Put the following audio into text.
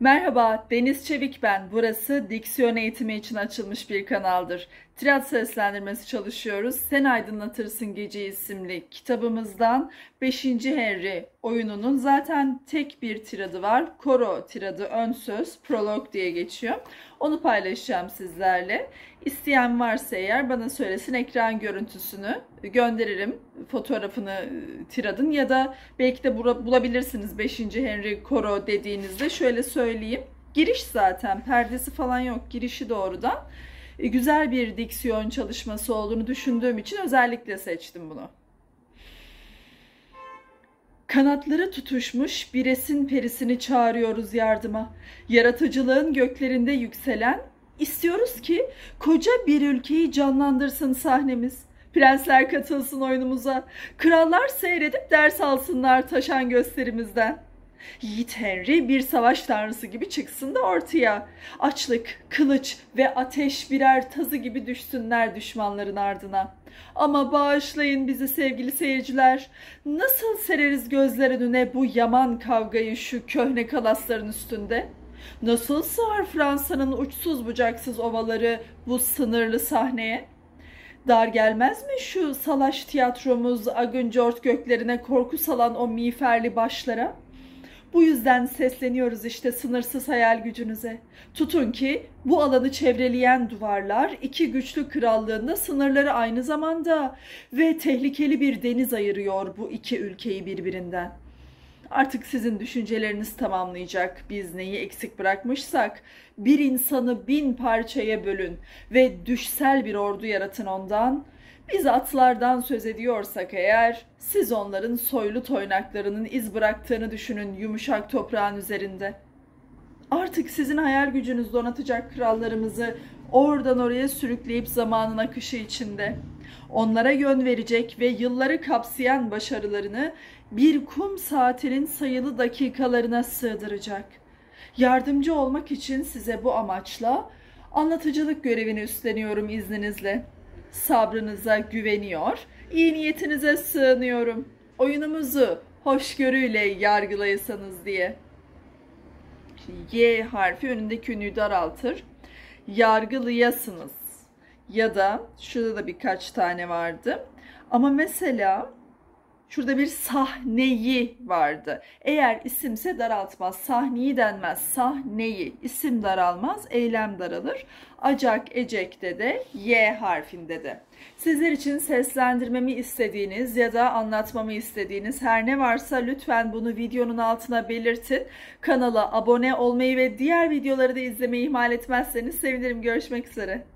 Merhaba, Deniz Çevik ben. Burası diksiyon eğitimi için açılmış bir kanaldır. Tirad seslendirmesi çalışıyoruz. Sen Aydınlatırsın Gece isimli kitabımızdan 5. Henry oyununun zaten tek bir tiradı var. Koro tiradı, ön söz, prolog diye geçiyor. Onu paylaşacağım sizlerle. İsteyen varsa eğer bana söylesin, ekran görüntüsünü gönderirim, fotoğrafını tiradın, ya da belki de bulabilirsiniz 5. Henry Koro dediğinizde. Şöyle söyleyeyim, giriş zaten, perdesi falan yok, girişi doğrudan. Güzel bir diksiyon çalışması olduğunu düşündüğüm için özellikle seçtim bunu. Kanatları tutuşmuş biresin perisini çağırıyoruz yardıma. Yaratıcılığın göklerinde yükselen, istiyoruz ki koca bir ülkeyi canlandırsın sahnemiz. Prensler katılsın oyunumuza, krallar seyredip ders alsınlar taşan gösterimizden. Yiğit Henry bir savaş tanrısı gibi çıksın da ortaya. Açlık, kılıç ve ateş birer tazı gibi düşsünler düşmanların ardına. Ama bağışlayın bizi sevgili seyirciler. Nasıl sereriz gözler önüne bu yaman kavgayı şu köhne kalasların üstünde? Nasıl sığar Fransa'nın uçsuz bucaksız ovaları bu sınırlı sahneye? Dar gelmez mi şu salaş tiyatromuz Agoncourt göklerine korku salan o miğferli başlara? Bu yüzden sesleniyoruz işte sınırsız hayal gücünüze. Tutun ki bu alanı çevreleyen duvarlar iki güçlü krallığında sınırları aynı zamanda ve tehlikeli bir deniz ayırıyor bu iki ülkeyi birbirinden. Artık sizin düşünceleriniz tamamlayacak biz neyi eksik bırakmışsak. Bir insanı 1000 parçaya bölün ve düşsel bir ordu yaratın ondan. Biz atlardan söz ediyorsak eğer, siz onların soylu toynaklarının iz bıraktığını düşünün yumuşak toprağın üzerinde. Artık sizin hayal gücünüz donatacak krallarımızı oradan oraya sürükleyip zamanın akışı içinde. Onlara yön verecek ve yılları kapsayan başarılarını bir kum saatinin sayılı dakikalarına sığdıracak. Yardımcı olmak için size bu amaçla anlatıcılık görevini üstleniyorum izninizle. Sabrınıza güveniyor, iyi niyetinize sığınıyorum. Oyunumuzu hoşgörüyle yargılayasanız diye. Şimdi Y harfi önündeki ünlüyü daraltır. Yargılayasınız. Ya da şurada da birkaç tane vardı. Ama mesela şurada bir sahneyi vardı. Eğer isimse daraltmaz. Sahneyi denmez. Sahneyi. İsim daralmaz. Eylem daralır. Acak, ecekte de, Y harfinde de. Sizler için seslendirmemi istediğiniz ya da anlatmamı istediğiniz her ne varsa lütfen bunu videonun altına belirtin. Kanala abone olmayı ve diğer videoları da izlemeyi ihmal etmezseniz sevinirim. Görüşmek üzere.